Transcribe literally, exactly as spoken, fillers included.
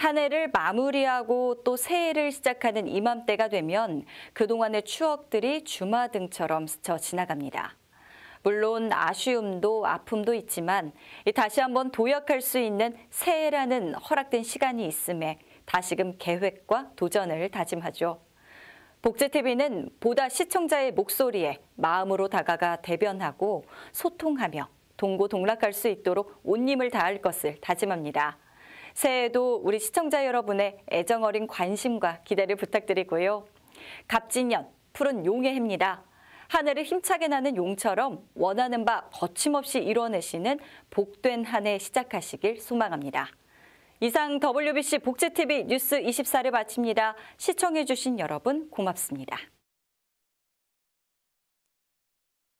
한 해를 마무리하고 또 새해를 시작하는 이맘때가 되면 그동안의 추억들이 주마등처럼 스쳐 지나갑니다. 물론 아쉬움도 아픔도 있지만 다시 한번 도약할 수 있는 새해라는 허락된 시간이 있음에 다시금 계획과 도전을 다짐하죠. 복지티비는 보다 시청자의 목소리에 마음으로 다가가 대변하고 소통하며 동고동락할 수 있도록 온 힘을 다할 것을 다짐합니다. 새해에도 우리 시청자 여러분의 애정어린 관심과 기대를 부탁드리고요. 갑진년, 푸른 용의 해입니다. 하늘을 힘차게 나는 용처럼 원하는 바 거침없이 이뤄내시는 복된 한 해 시작하시길 소망합니다. 이상 더블유비씨 복지티비 뉴스 이십사를 마칩니다. 시청해주신 여러분 고맙습니다.